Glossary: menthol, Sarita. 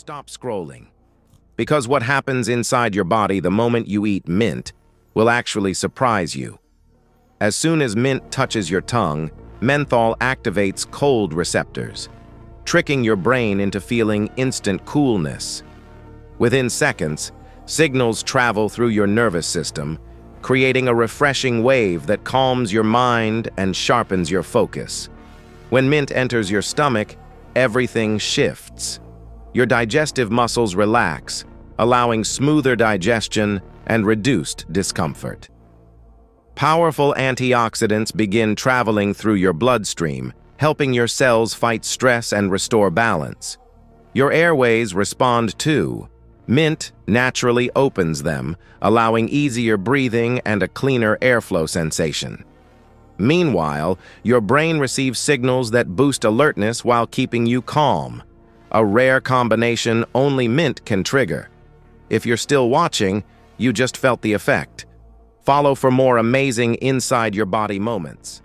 Stop scrolling. Because what happens inside your body the moment you eat mint will actually surprise you. As soon as mint touches your tongue, menthol activates cold receptors, tricking your brain into feeling instant coolness. Within seconds, signals travel through your nervous system, creating a refreshing wave that calms your mind and sharpens your focus. When mint enters your stomach, everything shifts. Your digestive muscles relax, allowing smoother digestion and reduced discomfort. Powerful antioxidants begin traveling through your bloodstream, helping your cells fight stress and restore balance. Your airways respond too. Mint naturally opens them, allowing easier breathing and a cleaner airflow sensation. Meanwhile, your brain receives signals that boost alertness while keeping you calm, a rare combination only mint can trigger. If you're still watching, you just felt the effect. Follow for more amazing inside-your-body moments.